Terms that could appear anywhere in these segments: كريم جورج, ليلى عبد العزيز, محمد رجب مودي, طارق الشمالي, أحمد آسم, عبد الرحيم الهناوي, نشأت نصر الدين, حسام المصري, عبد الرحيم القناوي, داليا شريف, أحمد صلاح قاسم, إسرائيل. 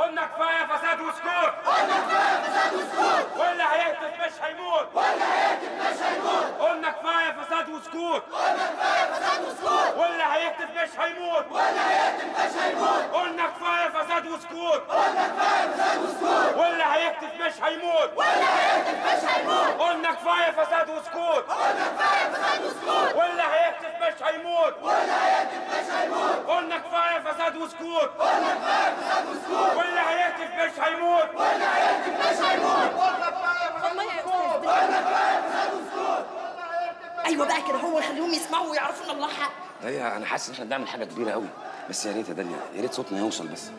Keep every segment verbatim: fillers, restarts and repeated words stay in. قلنا كفايه فساد وسكوت، قلنا كفايه فساد وسكوت، واللي هيكتب مش هيموت، واللي هيكتب مش هيموت، قلنا كفايه فساد وسكوت، قلنا كفايه فساد وسكوت، واللي هيكتب مش هيموت، واللي هيكتب مش هيموت، قلنا كفايه فساد وسكوت، قلنا كفايه فساد وسكوت، واللي هيكتب مش هيموت، واللي هيكتب مش هيموت، قلنا كفايه فساد وسكوت، قلنا كفايه فساد وسكوت، واللي هيكتب مش هيموت، واللي هيكتب مش هيموت، قلنا كفايه فساد وسكوت، قلنا كفايه فساد وسكوت، واللي هيكتب مش هيموت، واللي هيكتب مش هيموت، والله كفايه فساد وسكوت، والله كفايه فساد وسكوت. ايوه بقى كده هو، خليهم يسمعوا ويعرفوا ان الله حق. ايوه انا حاسس ان احنا بنعمل حاجه كبيره قوي، بس يا ريت يا داليا يا ريت صوتنا يوصل بس.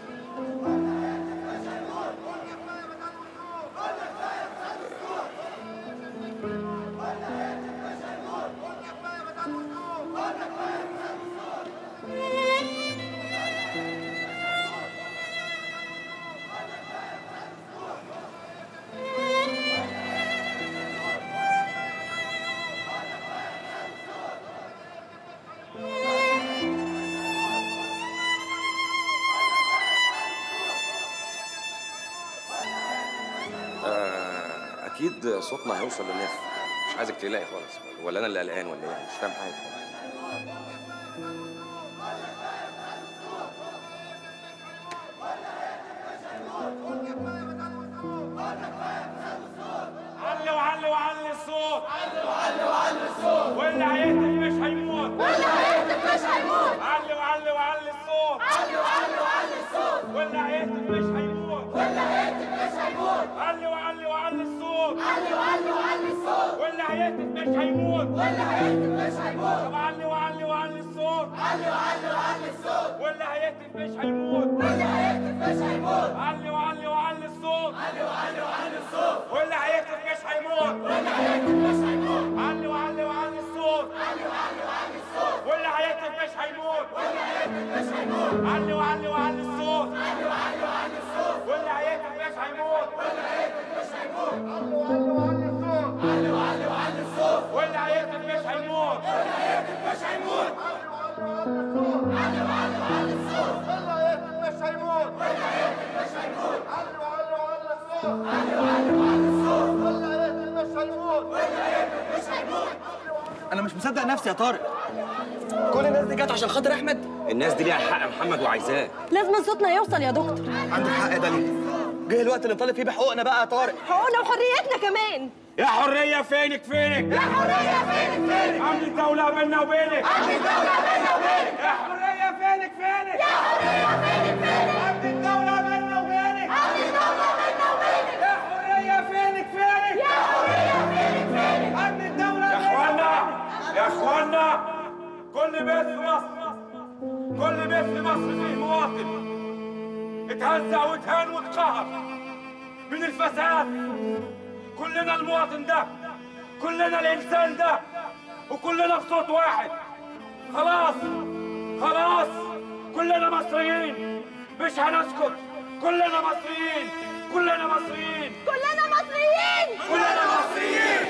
أكيد صوتنا هيوصل للناس، مش عايزك تقلقي خالص، ولا أنا اللي قلقان ولا إيه؟ مش فاهم حاجة. علوا علوا علوا الصوت، علوا علوا علوا الصوت، واللي هيهتف مش هيموت، واللي هيهتف مش هيموت، علوا علوا علوا الصوت، علوا علوا علوا الصوت، واللي هيهتف مش هيموت، واللي هيهتف مش هيموت، علوا علوا علوا الصوت، علي وعلي وعلي الصوت، واللي هيهتف مش هيموت، واللي هيهتف مش هيموت، طب علي وعلي وعلي الصوت، علي وعلي وعلي الصوت، واللي هيهتف مش هيموت، واللي هيهتف مش هيموت، علي وعلي وعلي الصوت، علي وعلي وعلي الصوت، واللي هيهتف مش هيموت، واللي هيهتف مش هيموت، علي وعلي وعلي الصوت، علي وعلي وعلي الصوت، واللي هيهتف مش هيموت، واللي هيهتف مش هيموت، علي وعلي وعلي الصوت، علي وعلي وعلي الصوت، واللي هيهتف مش هيموت، واللي هيهتف مش هيموت، علوا علوا علوا الصوت، واللي هيكتب مش هيموت، واللي هيكتب مش هيموت، علوا علوا علوا الصوت، واللي هيكتب مش هيموت، واللي هيكتب مش هيموت، علوا علوا علوا الصوت، علوا علوا علوا الصوت، واللي هيكتب مش هيموت، واللي هيكتب مش هيموت. انا مش مصدق نفسي يا طارق، كل الناس دي جت عشان خاطر احمد؟ الناس دي ليها حق يا محمد وعايزاه، لازم صوتنا يوصل يا دكتور. عندك حق يا داليا، جه الوقت اللي نطالب فيه بحقوقنا بقى يا طارق، حقوقنا وحريتنا كمان. يا حرية فينك فينك، يا حرية فينك فينك، عامل الدولة بينا وبينك، عامل الدولة بينا وبينك، يا حرية فينك فينك، يا حرية فينك فينك، عامل الدولة بينا وبينك، عامل الدولة بينا وبينك، يا حرية فينك فينك، يا حرية فينك فينك، عامل الدولة بينا وبينك. يا اخوانا يا اخوانا، كل بيت في مصر، كل بيت في مصر فيه مواطن اتهزأ واتهان واتقهر من الفساد. كلنا المواطن ده، كلنا الانسان ده، وكلنا بصوت واحد. خلاص خلاص، كلنا مصريين، مش هنسكت، كلنا مصريين، كلنا مصريين، كلنا مصريين، كلنا مصريين، كلنا مصريين،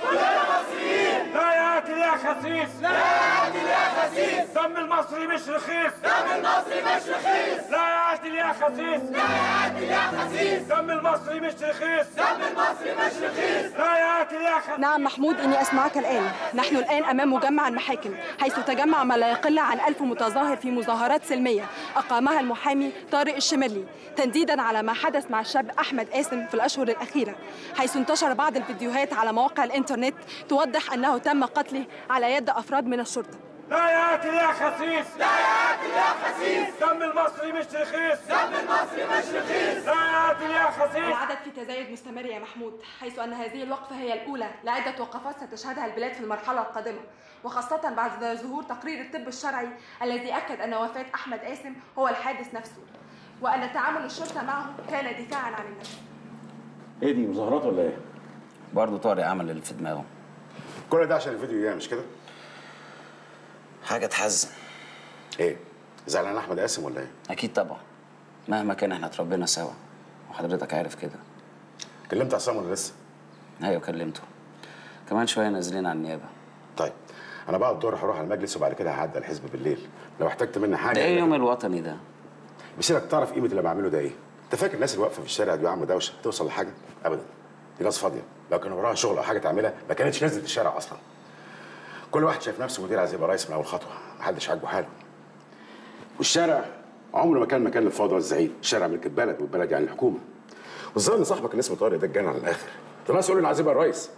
كلنا مصريين. لا ياتي يا خسيس، لا ياتي يا خسيس، دم المصري مش رخيص، دم المصري مش رخيص. لا ياتي يا خسيس، لا ياتي يا خسيس، دم المصري مش رخيص، دم المصري مش رخيص. لا ياتي يا خسيس. نعم محمود، إني أسمعك الآن. نحن الآن أمام مجمع المحاكم، حيث تجمع ما لا يقل عن ألف متظاهر في مظاهرات سلمية أقامها المحامي طارق الشمالي، تنديدا على ما حدث مع الشاب أحمد آسم في الأشهر الأخيرة، حيث انتشر بعض الفيديوهات على مواقع الإنترنت توضح أنه تم قتله على يد أفراد من الشرطة. لا ياتي يا خسيس، لا ياتي يا خسيس، دم المصري مش رخيص، دم المصري مش رخيص. لا ياتي يا خسيس. العدد في تزايد مستمر يا محمود، حيث أن هذه الوقفة هي الأولى لعدة وقفات ستشهدها البلاد في المرحلة القادمة، وخاصة بعد ظهور تقرير الطب الشرعي الذي أكد أن وفاة أحمد آسم هو الحادث نفسه، وأن تعامل الشرطة معه كان دفاعا عن النفس. إيه دي مظاهرات ولا إيه؟ برضه طارق عمل اللي في دماغه. كل ده عشان الفيديو يعني، مش كده؟ حاجة تحزن. ايه؟ زعلان أحمد آسم ولا ايه؟ أكيد طبعا. مهما كان احنا اتربينا سوا، وحضرتك عارف كده. كلمت عصام ولا لسه؟ أيوه كلمته. كمان شوية نازلين على النيابة. طيب، أنا بعد الظهر هروح على المجلس وبعد كده هعدي على الحزب بالليل، لو احتجت مني حاجة. ده إيه يوم الوطني ده؟ مسيرك تعرف قيمه اللي بعمله ده ايه؟ انت فاكر الناس اللي واقفه في الشارع دي وعامله دوشه هتوصل لحاجه؟ ابدا. دي ناس فاضيه، لو كان وراها شغل او حاجه تعملها ما كانتش نزلت الشارع اصلا. كل واحد شايف نفسه مدير عايز يبقى رئيس من اول خطوه، محدش عاجبه حاله. والشارع عمره ما كان مكان للفوضى والزعيق، الشارع ملك بلد والبلد يعني الحكومه. والظاهر ان صاحبك اللي اسمه طارق ده اتجنن على الاخر. طب الناس يقولوا انا عايز يبقى الرئيس.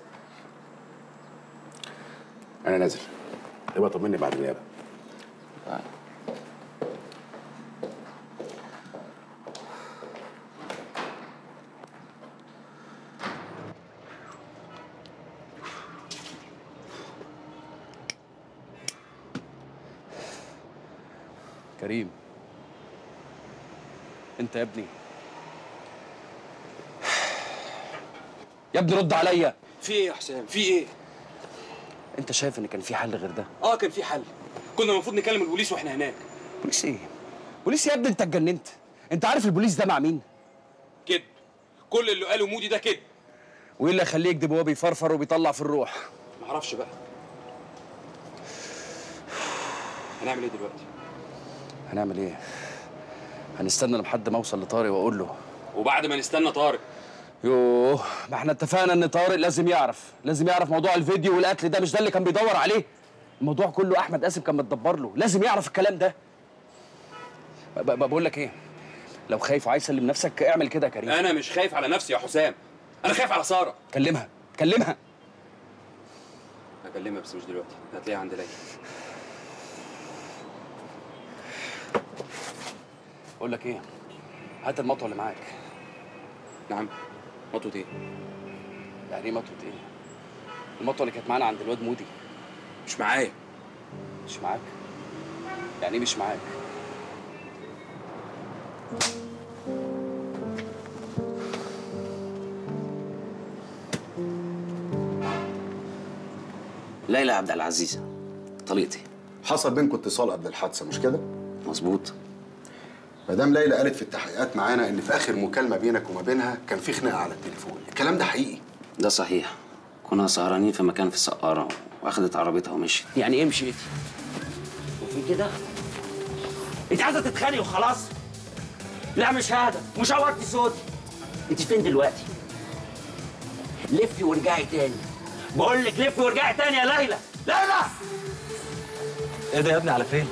انا نازل. يبقى طمني بعد النيابه. كريم، انت يا ابني يا ابني رد عليا. في ايه يا حسام؟ في ايه؟ انت شايف ان كان في حل غير ده؟ اه كان في حل، كنا المفروض نكلم البوليس واحنا هناك. بوليس ايه؟ بوليس يا ابني انت اتجننت، انت عارف البوليس ده مع مين؟ كذب، كل اللي قاله مودي ده كذب. وايه اللي هيخليه يكذب وهو بيفرفر وبيطلع في الروح؟ معرفش بقى. هنعمل ايه دلوقتي؟ هنعمل ايه؟ هنستنى لحد ما اوصل لطارق واقول له. وبعد ما نستنى طارق؟ يوه، ما احنا اتفقنا ان طارق لازم يعرف، لازم يعرف موضوع الفيديو والقتل ده، مش ده اللي كان بيدور عليه. الموضوع كله احمد آسم كان متدبر له، لازم يعرف الكلام ده. بقول لك ايه؟ لو خايف وعايز تسلم نفسك اعمل كده يا كريم. انا مش خايف على نفسي يا حسام، انا خايف على ساره. كلمها، كلمها. هكلمها بس مش دلوقتي، هتلاقيها عند ليلى. بقول لك ايه؟ هات المطوه اللي معاك. نعم؟ مطوه ايه؟ يعني ايه مطوه ايه؟ المطوه اللي كانت معانا عند الواد مودي. مش معايا. مش معاك؟ يعني ايه مش معاك؟ ليلى عبد العزيز طليقتي. حصل بينكم اتصال قبل الحادثه مش كده؟ مظبوط. مدام ليلى قالت في التحقيقات معانا ان في اخر مكالمه بينك وما بينها كان في خناقه على التليفون، الكلام ده حقيقي؟ ده صحيح، كنا سهرانين في مكان في السقاره واخدت عربيتها ومشيت. يعني ايه مشيت؟ وفي كده؟ انت عايزه تتخانقي وخلاص؟ لا مش ههدى، مش عورتي صوتي. انت فين دلوقتي؟ لفي وارجعي تاني. بقول لك لفي وارجعي تاني يا ليلى، ليلى! ايه ده يا ابني على فين؟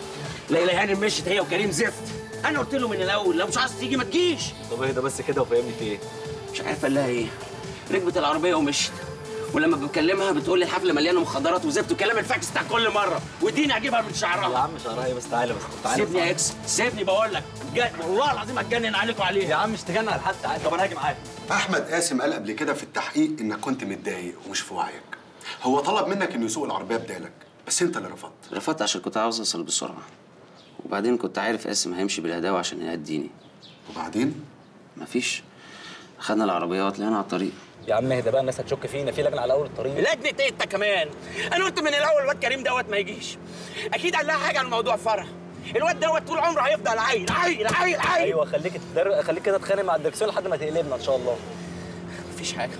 ليلى يعني مشيت هي وكريم زفت. أنا قلت له من الأول لو مش عايز تيجي ما تجيش. طب اهدى بس كده وفهمني في إيه؟ مش عارف قال لها إيه؟ ركبت العربية ومشيت، ولما بكلمها بتقول لي الحفلة مليانة مخدرات وزفت وكلام الفاكس بتاع كل مرة، وديني أجيبها من شعرها. يا عم شعرها إيه بس؟ تعالى بس تعالى سيبني يا إكس، سيبني بقول لك، والله العظيم هتجنن عليك وعليها. يا عم مش تجنن على حد، تعالى. طب أنا هاجي معاك. أحمد آسم قال قبل كده في التحقيق إنك كنت متضايق ومش في وعيك. هو طلب منك إنه يسوق العربية بدالك، بس أنت اللي رفضت. رفضت عشان كنت عاوز أوصل بسرعة. وبعدين كنت عارف قاسم هيمشي بالهداوه عشان يهديني. وبعدين؟ مفيش، خدنا العربيه وطلعنا على الطريق. يا عم اهدى بقى، الناس هتشك فينا، في لجنه على اول الطريق. لجنه ايه انت كمان؟ انا قلت من الاول الواد كريم دوت ما يجيش، اكيد قال لها حاجه عن موضوع فرح. الواد دوت طول عمره هيفضل عيل عيل عيل عيل. ايوه خليك تدر... خليك كده تتخانق مع الدركسيون لحد ما تقلبنا ان شاء الله. مفيش حاجه،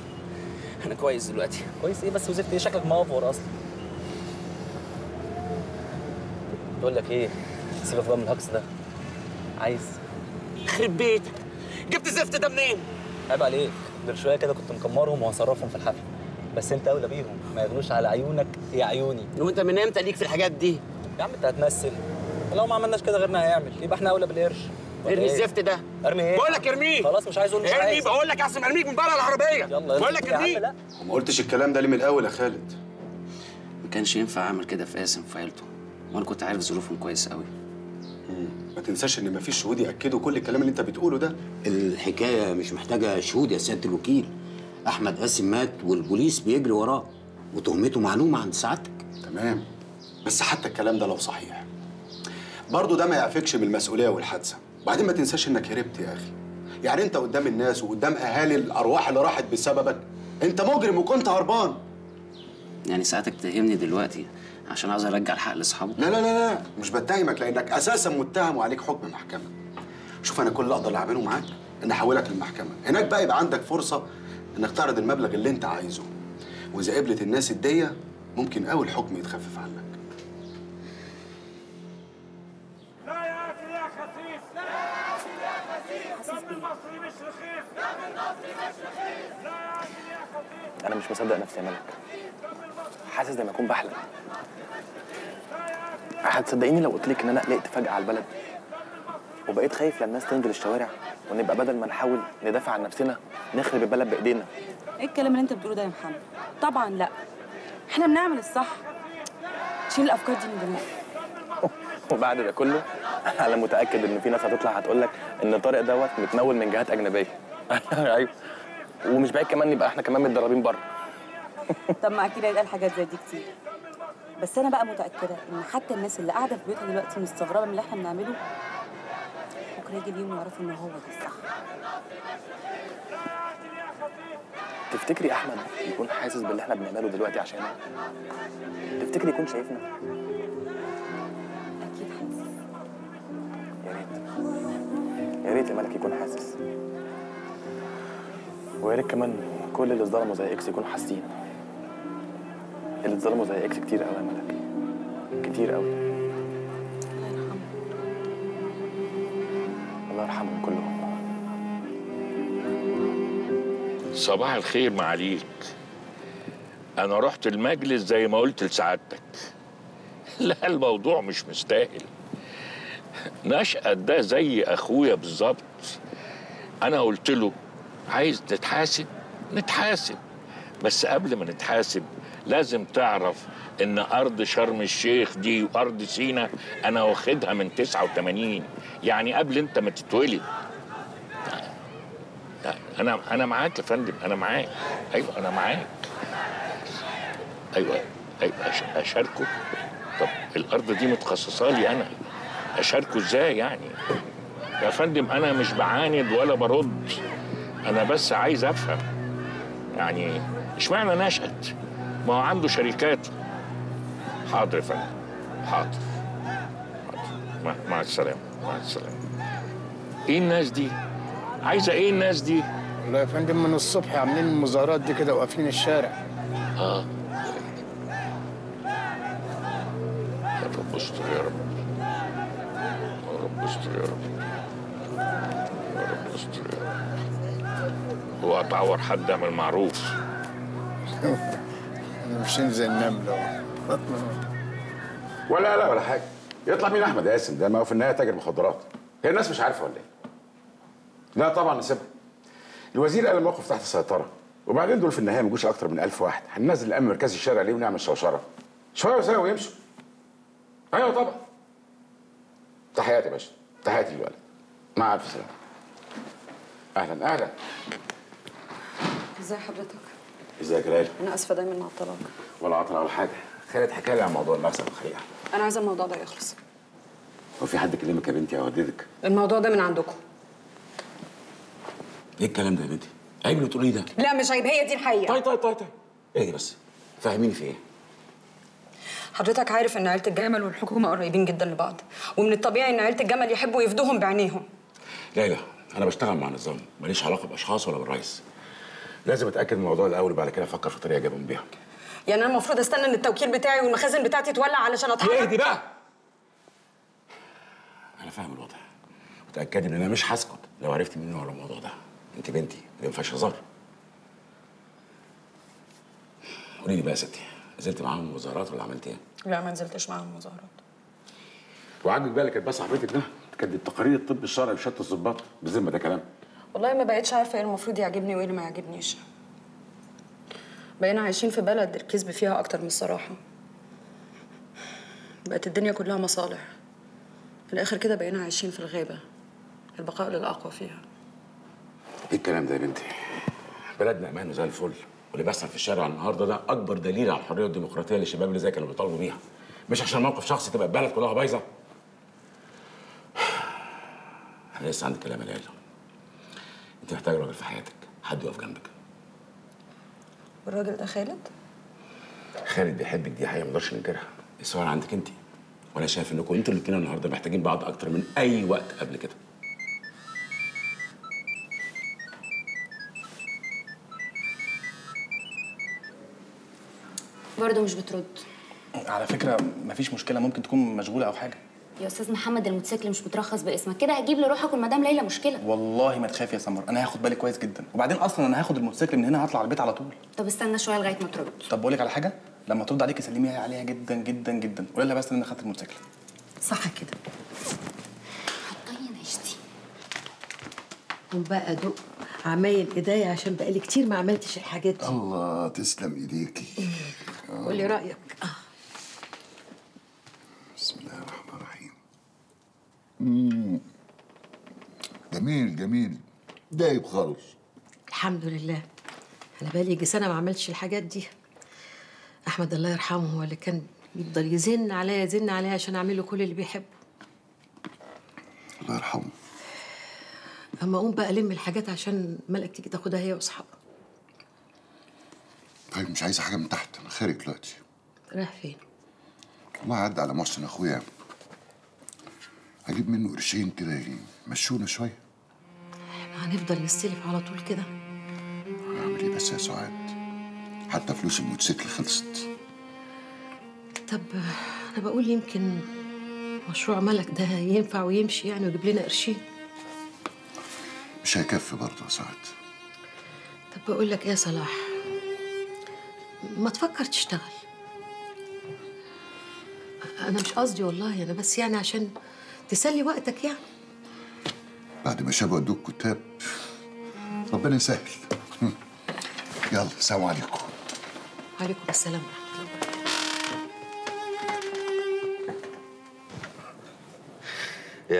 انا كويس دلوقتي. كويس ايه بس وزفت ايه؟ شكلك مافور اصلا. بقول لك ايه، سيبك بقى من الهجص ده. عايز خرب بيتك، جبت الزفت ده منين؟ عيب عليك، دول شويه كده كنت مكمرهم وهصرفهم في الحفله، بس انت اولى بيهم، ما يغلوش على عيونك يا عيوني. وانت من امتى ليك في الحاجات دي؟ يا عم انت هتمثل، لو ما عملناش كده غيرنا هيعمل، يبقى احنا اولى بالقرش. ارمي الزفت ده. ارمي ايه؟ بقول لك ارميه. خلاص مش عايز اقول مش عايز. ارميه، بقول لك احسن ارميك من بره العربيه. يلا بقول لك ارميه. لا وما قلتش الكلام ده ليه من الاول يا خالد؟ ما كانش ينفع اعمل كده في قاسم في عيلته، وانا كنت عارف ظروفهم كويس قوي. ما تنساش ان مفيش شهود ياكدوا كل الكلام اللي انت بتقوله ده. الحكايه مش محتاجه شهود يا سياده الوكيل، احمد قاسم مات والبوليس بيجري وراه وتهمته معلومه عند سعادتك. تمام، بس حتى الكلام ده لو صحيح برضه ده ما يعفكش من المسؤوليه والحادثه. وبعدين ما تنساش انك هربت يا اخي، يعني انت قدام الناس وقدام اهالي الارواح اللي راحت بسببك انت مجرم وكنت هربان. يعني ساعتك تهمني دلوقتي عشان عايز ارجع الحق لاصحابه؟ لا لا لا لا مش بتهمك، لانك اساسا متهم وعليك حكم محكمه. شوف انا كل اللي اقدر اعمله معاك ان احولك للمحكمه، هناك بقى يبقى عندك فرصه انك تعرض المبلغ اللي انت عايزه، واذا قبلت الناس الديه ممكن اول حكم يتخفف عنك. لا يا اخي يا خسيس، لا يا اخي. حاسس بيه. أنا مش مصدق نفسي يا ملك. حاسس زي ما أكون بحلم. هتصدقيني لو قلت لك إن أنا قلقت فجأة على البلد؟ وبقيت خايف لما الناس تنزل الشوارع ونبقى بدل ما نحاول ندافع عن نفسنا نخرب البلد بإيدينا. إيه الكلام اللي أنت بتقوله ده يا محمد؟ طبعًا لأ. إحنا بنعمل الصح. شيل الأفكار دي من دماغك. وبعد ده كله انا متاكد ان في ناس هتطلع هتقول لك ان طارق دوت متمول من جهات اجنبيه. ايوه ومش بعيد كمان يبقى احنا كمان متدربين بره. طب ما اكيد هيتقال حاجات زي دي كتير، بس انا بقى متاكده ان حتى الناس اللي قاعده في بيوتها دلوقتي مستغربه من اللي احنا بنعمله، بكره يجي اليوم ويعرفوا ان هو ده الصح. تفتكري احمد يكون حاسس باللي احنا بنعمله دلوقتي عشانه؟ تفتكري يكون شايفنا؟ يا ريت الملك يكون حاسس، ويا ريت كمان كل اللي اتظلموا زي اكس يكونوا حاسين. اللي اتظلموا زي اكس كتير قوي يا ملك، كتير قوي. الله يرحمهم. الله يرحمهم كلهم. صباح الخير معاليك. انا رحت المجلس زي ما قلت لسعادتك. لا الموضوع مش مستاهل. نشأت ده زي اخويا بالظبط. انا قلت له عايز تتحاسب نتحاسب، بس قبل ما نتحاسب لازم تعرف ان ارض شرم الشيخ دي وارض سينا انا واخدها من تسعة وتمانين، يعني قبل انت ما تتولد. انا انا معاك يا فندم، انا معاك. ايوه انا معاك. ايوه ايوه اشاركه. طب الارض دي متخصصه لي انا، اشاركه ازاي يعني؟ يا فندم انا مش بعاند ولا برد، انا بس عايز افهم يعني اشمعنى نشأت؟ ما هو عنده شركاته. حاضر يا فندم، حاضر حاضر. مع السلامه مع السلامه. ايه الناس دي؟ عايزه ايه الناس دي؟ والله يا فندم من الصبح عاملين المظاهرات دي كده وقافلين الشارع. اه يا رب استر يا رب. استر يا رب يا رب استر يا رب. هو اتعور حد من المعروف. احنا ماشيين زي النمله. ولا لا ولا حاجه. يطلع مين احمد آسم ده؟ ما هو في النهايه تاجر مخدرات. هي الناس مش عارفه ولا ايه؟ لا طبعا نسيبها. الوزير قال الموقف تحت السيطره، وبعدين دول في النهايه ما يجوش اكتر من ألف واحد. هننزل الامن مركزي الشارع ليه ونعمل شوشره. شويه وساوي ويمشوا. ايوه طبعا. تحياتي يا باشا، تحياتي للولد. مع ألف سلامة. أهلا أهلا. إزي حضرتك؟ إزيك يا ليلى؟ أنا آسفة دايماً عطلاك. ولا عطلة ولا حاجة، خالد حكى لي عن موضوع المكسب الحقيقة. أنا عايزة الموضوع ده يخلص. هو في حد كلمك يا بنتي أو هددك؟ الموضوع ده من عندكم. إيه الكلام ده يا بنتي؟ عيب اللي بتقوليه ده. لا مش عيب، هي دي الحقيقة. طيب طيب طيب طيب. إيه بس؟ فهميني في إيه؟ حضرتك عارف ان عيله الجمل والحكومه قريبين جدا لبعض، ومن الطبيعي ان عيله الجمل يحبوا يفدوهم بعينيهم. ليلى انا بشتغل مع نظام، ماليش علاقه باشخاص ولا بالرئيس. لازم اتاكد من الموضوع الاول وبعد كده افكر في طريقه اجيبهم بيها. يعني انا المفروض استنى ان التوكيل بتاعي والمخازن بتاعتي تولع علشان اتحرك؟ اهدي بقى. انا فاهم الوضع، وتاكدي ان انا مش هسكت لو عرفت مني ولا الموضوع ده. انت بنتي ما ينفعش هزار. قولي لي بقى يا ستي، نزلت معاهم مظاهرات ولا عملت ايه؟ لا ما نزلتش معاهم مظاهرات. وعاجبك بقى اللي كانت بقى صاحبتك ده؟ كانت التقارير الطب الشرعي بشهاده الظباط، بالذمه ده كلام؟ والله ما بقتش عارفه ايه المفروض يعجبني وايه اللي ما يعجبنيش. بقينا عايشين في بلد الكذب فيها اكتر من الصراحه. بقت الدنيا كلها مصالح. في الاخر كده بقينا عايشين في الغابه، البقاء للاقوى فيها. ايه الكلام ده يا بنتي؟ بلدنا امان وزي الفل، واللي بيحصل في الشارع النهارده ده اكبر دليل على الحريه الديمقراطيه اللي الشباب اللي زي كانوا بيطالبوا بيها. مش عشان موقف شخصي تبقى البلد كلها بايظه. انا لسه عندي كلام يا ليلى. انت محتاج راجل في حياتك، حد يقف جنبك. والراجل ده خالد؟ خالد بيحبك دي حقيقه ما نقدرش ننكرها، بس هو عندك انت. وانا شايف انكم انتوا الاتنين النهارده محتاجين بعض اكتر من اي وقت قبل كده. برضه مش بترد. على فكرة مفيش مشكلة، ممكن تكون مشغولة أو حاجة. يا استاذ محمد الموتوسيكل مش مترخص باسمك، كده هتجيب لروحك والمدام ليلى مشكله. والله ما تخافي يا سمر، انا هاخد بالي كويس جدا، وبعدين اصلا انا هاخد الموتوسيكل من هنا هطلع على البيت على طول. طب استنى شويه لغايه ما ترد. طب بقول لك على حاجه، لما ترد عليكي سلمي عليها جدا جدا جدا، قولي لها بس ان انا خدت الموتوسيكل. صح كده. حطيني عيشتي. وبقى دوق عمايل ايديا عشان بقالي كتير ما عملتش الحاجات دي. الله تسلم ايديكي. قولي رايك. بسم الله الرحمن الرحيم. امم جميل جميل، دايب خالص. الحمد لله. انا بقالي يجي سنه ما عملتش الحاجات دي. احمد الله يرحمه هو اللي كان يفضل يزن عليا يزن عليا عشان اعمل له كل اللي بيحبه. الله يرحمه. اما اقوم بقى الم الحاجات عشان ملك تيجي تاخدها هي واصحابها. طيب مش عايزه حاجه من تحت، انا خارج دلوقتي. رايح فين؟ والله عدى على محسن اخويا، هجيب منه قرشين كده يمشونا شويه. احنا هنفضل نستلف على طول كده؟ هعمل ايه بس يا سعاد؟ حتى فلوس الموتوسيكل خلصت. طب انا بقول يمكن مشروع ملك ده ينفع ويمشي يعني ويجيب لنا قرشين. مش هيكفي برضه يا سعاد. طب بقول لك ايه يا صلاح، ما تفكر تشتغل؟ انا مش قصدي والله، انا بس يعني عشان تسلي وقتك يعني. بعد ما شافوا ادوك كتاب ربنا يسهل. يلا سلام عليكم. وعليكم السلام ورحمه الله.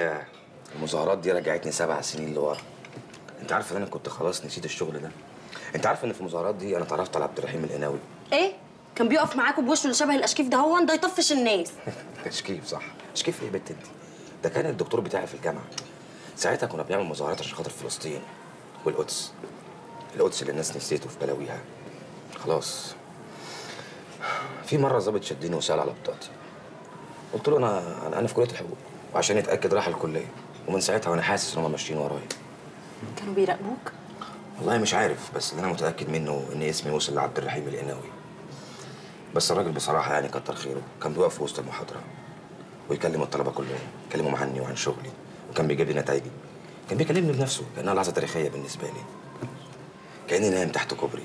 يا المظاهرات دي رجعتني سبع سنين لورا. انت عارفه ان انا كنت خلاص نسيت الشغل ده. انت عارفه ان في المظاهرات دي انا اتعرفت على عبد الرحيم الهناوي. ايه؟ كان بيقف معاكوا بوشه اللي شبه الاشكيف ده، هو ده يطفش الناس. اشكيف صح، اشكيف ايه يا بنت انت؟ ده كان الدكتور بتاعي في الجامعه. ساعتها كنا بنعمل مظاهرات عشان خاطر فلسطين والقدس. القدس اللي الناس نسيته في بلاويها. خلاص. في مره ظابط شدني وسال على بطاقتي. قلت له انا انا في كليه الحقوق، وعشان يتاكد راح الكليه، ومن ساعتها وانا حاسس ان هم ماشيين ورايا. كانوا بيراقبوك؟ والله مش عارف، بس اللي انا متاكد منه ان اسمي وصل لعبد الرحيم القناوي. بس الراجل بصراحه يعني كتر خيره، كان بيقف في وسط المحاضره ويكلم الطلبه كلهم، يكلمهم عني وعن شغلي، وكان بيجيب لي نتائجي. كان بيكلمني بنفسه، كانها لحظه تاريخيه بالنسبه لي. كاني نايم تحت كوبري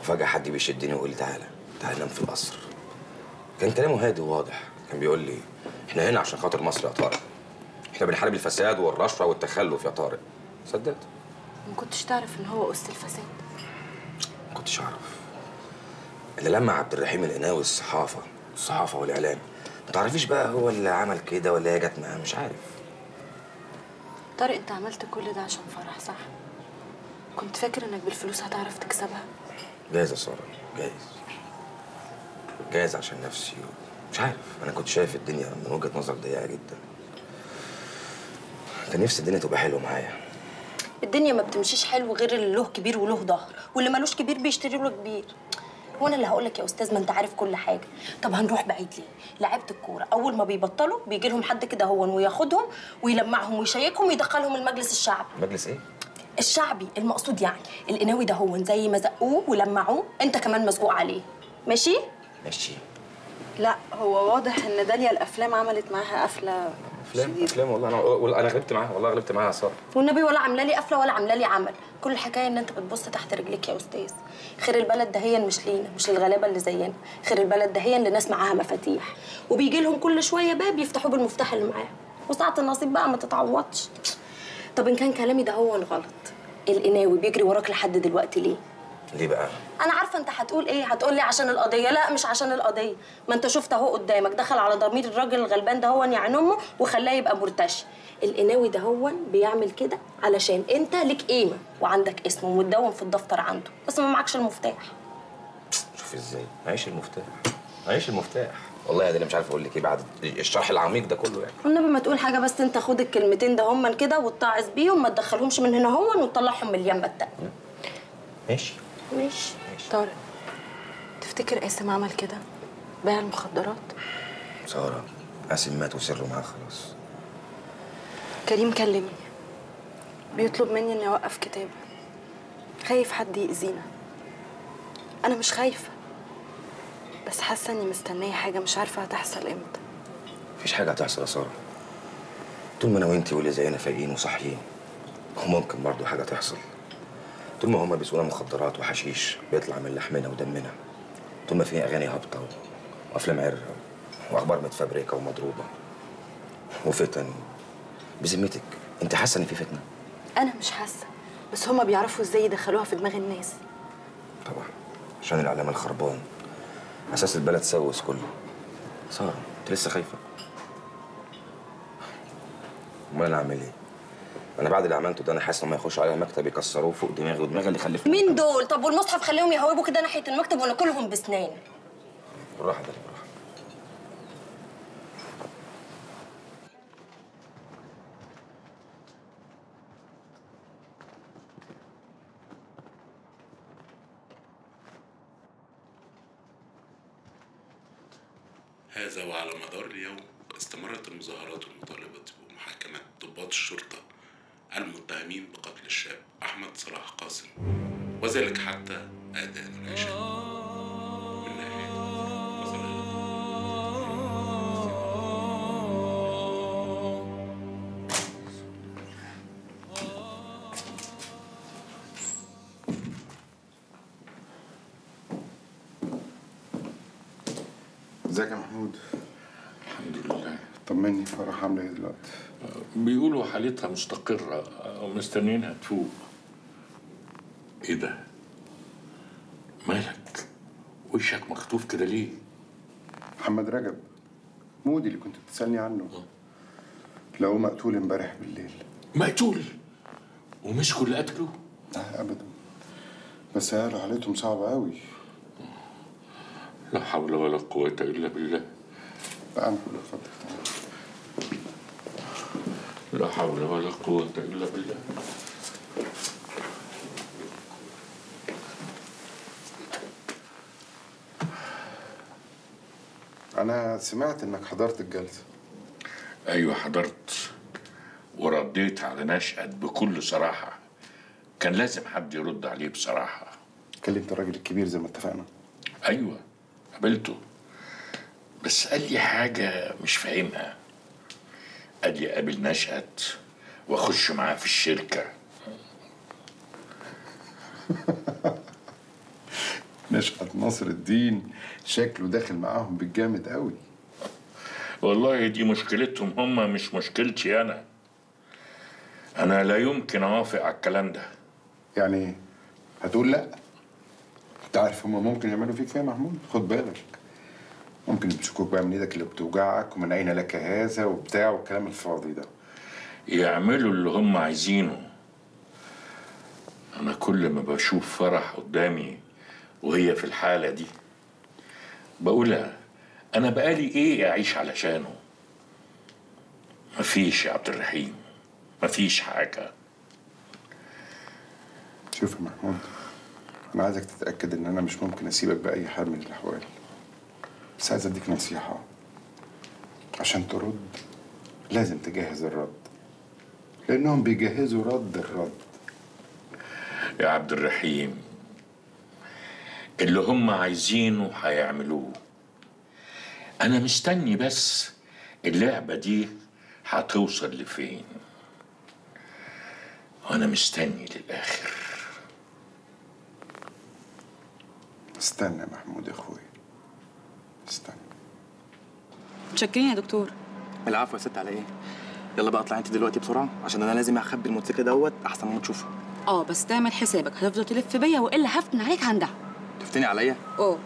وفجاه حد بيشدني ويقول لي تعالى تعالى نام في القصر. كان كلامه هادي وواضح، كان بيقول لي احنا هنا عشان خاطر مصر يا طارق، احنا بنحارب الفساد والرشوه والتخلف يا طارق. صدقت؟ ما كنتش تعرف ان هو أس الفساد؟ ما كنتش اعرف الا لما عبد الرحيم القناوي الصحافه الصحافه والاعلام، ما تعرفيش بقى هو اللي عمل كده ولا هي جت معاه، مش عارف. طارق انت عملت كل ده عشان فرح صح؟ كنت فاكر انك بالفلوس هتعرف تكسبها؟ جايز يا ساره، جايز جايز عشان نفسي، مش عارف. انا كنت شايف الدنيا من وجهه نظر ضيقه جدا، كان نفسي الدنيا تبقى حلوه معايا. الدنيا ما بتمشيش حلو غير اللي له كبير وله ظهر، واللي مالوش كبير بيشتري له كبير. هو انا اللي هقول لك يا استاذ ما انت عارف كل حاجه. طب هنروح بعيد ليه؟ لعيبه الكوره اول ما بيبطلوا بيجي لهم حد كده هو وياخدهم ويلمعهم ويشيكهم ويدخلهم المجلس الشعبي. مجلس ايه؟ الشعبي المقصود يعني القناوي ده، هو زي ما زقوه ولمعوه انت كمان مزقوق عليه. ماشي؟ ماشي. لا هو واضح ان داليا الافلام عملت معاها قفله. افلام افلام والله انا انا غلبت معاها، والله غلبت معاها صار. والنبي ولا عامله لي قفله ولا عامله لي عمل، كل الحكايه ان انت بتبص تحت رجليك يا استاذ. خير البلد ده هي مش لينا، مش للغلابه اللي زينا، خير البلد ده هي اللي ناس معاها مفاتيح وبيجي لهم كل شويه باب يفتحوه بالمفتاح اللي معاهم، وساعه النصيب بقى ما تتعوضش. طب ان كان كلامي ده هو غلط، القناوي بيجري وراك لحد دلوقتي ليه؟ ليه بقى؟ انا عارفه انت هتقول ايه، هتقول لي عشان القضيه. لا مش عشان القضيه، ما انت شفت اهو قدامك، دخل على ضمير الراجل الغلبان ده هو يعين امه وخلاه يبقى مرتشي. القناوي ده هو بيعمل كده علشان انت لك قيمه وعندك اسم ومتدون في الدفتر عنده، بس ما معكش المفتاح. شوف ازاي؟ معيش المفتاح، معيش المفتاح. والله يا دليل مش عارف اقول لك ايه بعد الشرح العميق ده كله يعني. والنبي ما تقول حاجه، بس انت خد الكلمتين ده هما كده واتعظ بيهم، ما تدخلهمش من هنا هون وتطلعهم من اليمه الثانيه. ماشي ماشي. طارق تفتكر قاسم عمل كده؟ باع المخدرات؟ ساره قاسم مات وسره معاه خلاص. كريم كلمني بيطلب مني اني اوقف كتابه، خايف حد يأذينا. انا مش خايفه، بس حاسه اني مستنيه حاجه مش عارفه هتحصل امتى. مفيش حاجه هتحصل يا ساره، طول ما انا وانتي واللي زينا فايقين وصاحيين وممكن برضه حاجه تحصل، طول ما هما بيسوقونا مخدرات وحشيش بيطلع من لحمنا ودمنا، طول ما في اغاني هابطه وافلام عره واخبار متفبركه ومضروبه وفتن. بذمتك انت حاسه ان في فتنه؟ انا مش حاسه، بس هما بيعرفوا ازاي يدخلوها في دماغ الناس. طبعا عشان الاعلام الخربان، اساس البلد سوس كله. ساره انت لسه خايفه؟ امال انا اعمل ايه؟ انا بعد اللي عملته ده انا حاسس ان هم يخشوا عليا المكتب يكسروه فوق دماغي ودماغي اللي خلفني. مين دول؟ طب والمصحف خليهم يهوبوا كده ناحيه المكتب وناكلهم بسنان. بالراحه ده بالراحه. هذا وعلى مدار اليوم استمرت المظاهرات المطالبه بمحاكمه ضباط الشرطه المتهمين بقتل الشاب أحمد صلاح قاسم، وذلك حتى آذان العشاء. من ناحية ازيك يا محمود؟ الحمد لله. طمني فرح عامله ايه دلوقتي؟ بيقولوا حالتها مستقرة ومستنيينها تفوق. ايه ده؟ مالك؟ وشك مخطوف كده ليه؟ محمد رجب مودي اللي كنت بتسألني عنه لو مقتول امبارح بالليل. مقتول؟ ومشوا اللي قتله؟ لا أبدا، بس قالوا حالتهم صعبة أوي. لا حول ولا قوة إلا بالله. لا أنا كله اتفضل. لا حول ولا قوة إلا بالله. أنا سمعت إنك حضرت الجلسة. أيوة حضرت، ورديت على نشأت بكل صراحة، كان لازم حد يرد عليه بصراحة. كلمت الراجل الكبير زي ما اتفقنا؟ أيوة قابلته، بس قال لي حاجة مش فاهمها. قال لي قابل نشأت واخش معاه في الشركه. نشأت نصر الدين شكله داخل معاهم بالجامد قوي. والله دي مشكلتهم هم، مش مشكلتي انا. انا لا يمكن اوافق على الكلام ده. يعني ايه؟ هتقول لا؟ انت عارف هم ممكن يعملوا فيك ايه يا محمود؟ خد بالك، ممكن يمسكوك بقى من ايدك اللي بتوجعك ومن اين لك هذا وبتاع والكلام الفاضي ده. يعملوا اللي هم عايزينه. انا كل ما بشوف فرح قدامي وهي في الحاله دي بقولها انا بقالي ايه اعيش علشانه؟ مفيش يا عبد الرحيم، مفيش حاجه. شوف يا محمود، انا عايزك تتاكد ان انا مش ممكن اسيبك باي حال من الاحوال، بس عايز اديك نصيحة. عشان ترد لازم تجهز الرد، لأنهم بيجهزوا رد الرد. يا عبد الرحيم اللي هم عايزينه هيعملوه، أنا مستني بس اللعبة دي هتوصل لفين، وأنا مستني للآخر. استنى يا محمود يا أخوي، استنى. متشكرين يا دكتور. العفو يا ست، على ايه؟ يلا بقى اطلعي انت دلوقتي بسرعه عشان انا لازم اخبي الموتوسيكل دوت احسن ما تشوفه. اه بس تعمل حسابك هتفضل تلف بيا والا هفتن عليك عندها. تفتني عليا؟ اه.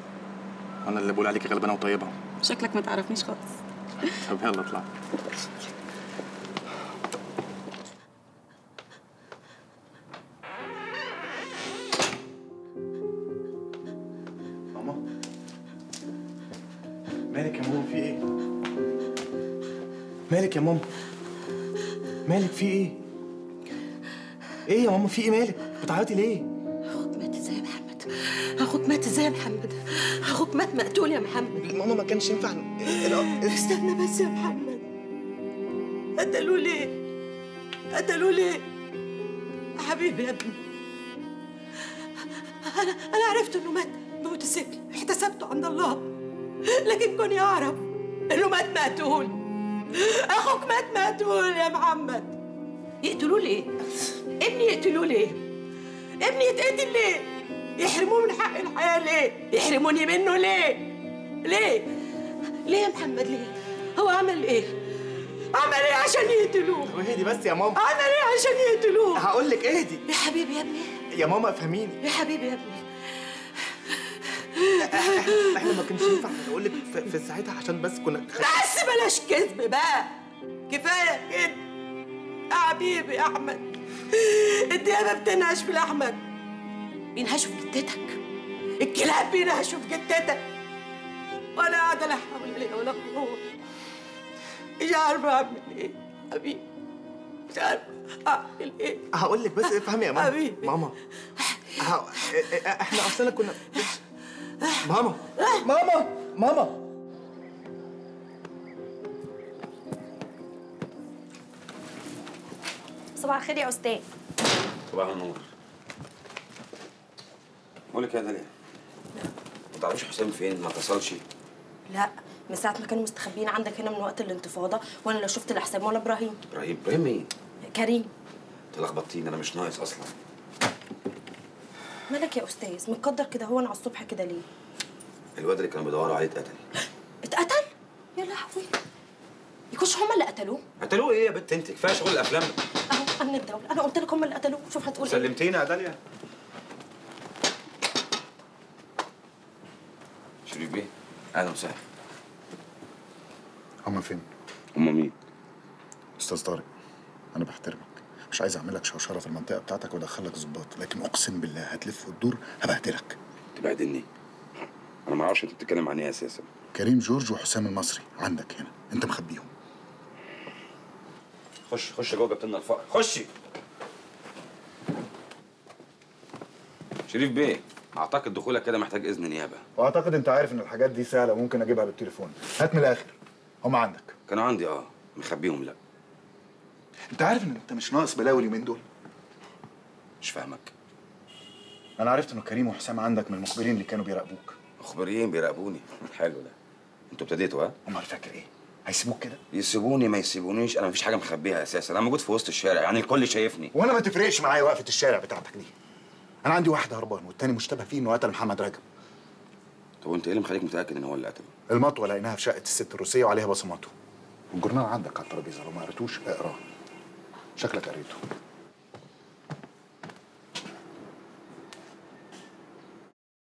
انا اللي بقول عليكي غلبانه وطيبه. شكلك ما تعرفنيش خالص. طب يلا اطلعي. مالك يا ماما؟ مالك في ايه؟ ايه يا ماما في ايه مالك؟ بتعيطي ليه؟ اخوك مات ازاي يا محمد؟ اخوك مات ازاي يا محمد؟ اخوك مات مقتول يا محمد. ماما ما كانش ينفع. استنى بس يا محمد، قتلوه ليه؟ قتلوه ليه؟ حبيبي يا ابني، انا انا عرفت انه مات بموتوسيكل، احتسبته عند الله، لكن كوني اعرف انه مات مقتول. اخوك مات مقتول يا محمد. يقتلوه ليه؟ ابني يقتلوه ليه؟ ابني يتقتل ليه؟ يحرموه من حق الحياه ليه؟ يحرموني منه ليه؟ ليه؟ ليه يا محمد ليه؟ هو عمل ايه؟ عمل ايه عشان يقتلوه؟ طب اهدي بس يا ماما. عمل ايه عشان يقتلوه؟ هقول لك اهدي يا حبيبي يا ابني. يا ماما افهميني. يا حبيبي يا ابني. احنا احنا ما كناش ينفع نقول لك في ساعتها عشان بس كنا بس بلاش كذب بقى. كفايه كده يا حبيبي يا احمد. الديابه بتنهش في الاحمد. بينهشوا في جدتك. الكلاب بينهشوا في جدتك. وانا قاعده لا حول لي ولا قوه. مش عارفه اعمل ايه حبيبي. مش عارفه اعمل ايه. هقول لك بس افهمي يا ماما. حبيبي ماما احنا اصلا كنا ماما ماما ماما صباح الخير يا استاذ. صباح النور. بقول لك يا داليا، ما تعرفيش حسام فين؟ ما اتصلش؟ لا، من ساعة ما كانوا مستخبيين عندك هنا من وقت الانتفاضة، وانا لا شفت لا حسام ولا ابراهيم. ابراهيم؟ ابراهيم ايه؟ كريم. انت لخبطتيني، انا مش ناقص اصلا. مالك يا استاذ؟ متقدر كده هو انا على الصبح كده ليه؟ الواد اللي كانوا بيدوروا عليه اتقتل. اتقتل؟ يا لهوي. يكونش هما اللي قتلوه؟ قتلوه ايه يا بنت انت؟ كفايه شغل الافلام ده. اهو امن الدوله، انا قلت لك هما اللي قتلوه، شوف هتقول ايه؟ سلمتينا يا داليا. شريف بيه، اهلا وسهلا. هما فين؟ هما مين؟ استاذ طارق، انا بحترمك، مش عايز اعمل لك شوشره في المنطقه بتاعتك وادخلك ظباط، لكن اقسم بالله هتلف وتدور هبهدلك. تبهدلني؟ انا ما اعرفش انت بتتكلم عن ايه اساسا. كريم جورج وحسام المصري عندك هنا، انت مخبيهم. خش خش جوه يا كابتن الفقر، خشي. شريف بيه، اعتقد دخولك كده محتاج اذن نيابه. واعتقد انت عارف ان الحاجات دي سهله وممكن اجيبها بالتليفون، هات من الاخر. هم عندك؟ كانوا عندي اه، مخبيهم. لا انت عارف ان انت مش ناقص بلاوي اليومين دول؟ مش فاهمك. انا عرفت انه كريم وحسام عندك من المخبرين اللي كانوا بيراقبوك. مخبرين بيراقبوني؟ حلو ده. انتوا ابتديتوا ها؟ امال فاكر ايه؟ هيسيبوك كده؟ يسيبوني ما يسيبونيش، انا مفيش حاجه مخبيها اساسا، انا موجود في وسط الشارع، يعني الكل شايفني. وانا ما تفرقش معايا وقفه الشارع بتاعتك دي. انا عندي واحد هربان والتاني مشتبه فيه انه قتل محمد رجب. طب وانت ايه اللي مخليك متاكد ان هو اللي قتله؟ المطوه لقيناها في شقه الست الروسيه وعليها بصماته. والجورنال عندك على الترابيزه، لو ما قريتوش اقراه. شكلك قريته.